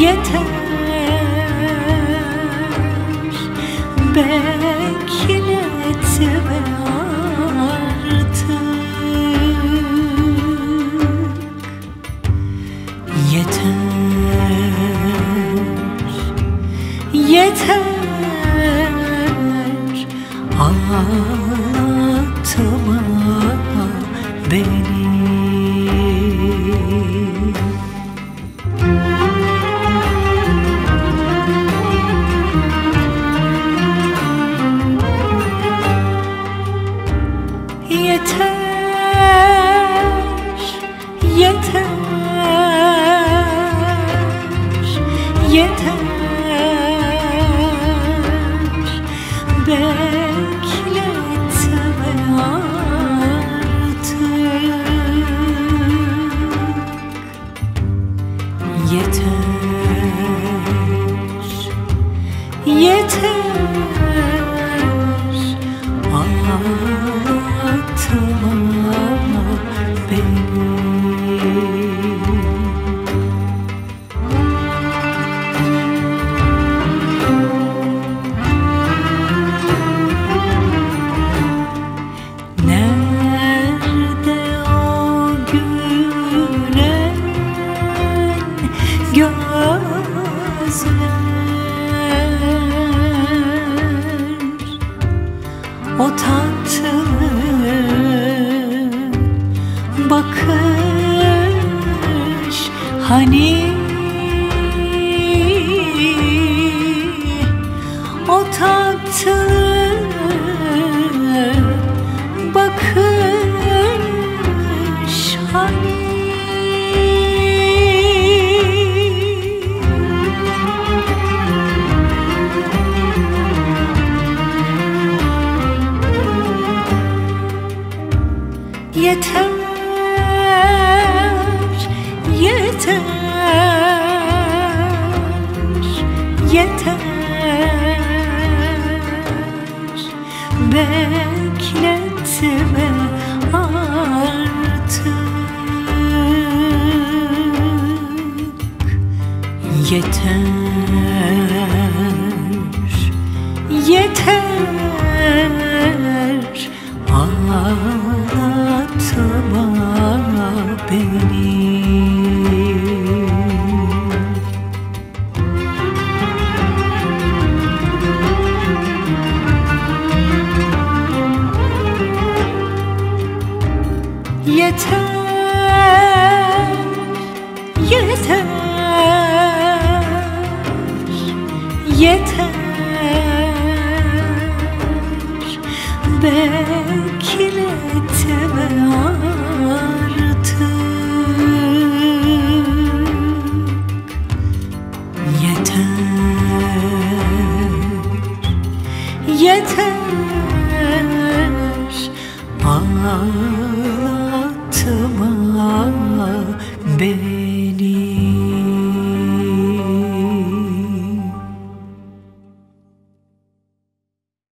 yeter. Bekletme artık, yeter, yeter. Ağlatma beni. Bekletme artık, yeter, yeter. Ağlatma beni. O tatlı bakış hani, o tatlı bakış hani. Yeter, yeter, yeter. Bekletme artık, yeter, yeter. Ağlatma beni. Yeter, yeter, yeter. Bekletme artık.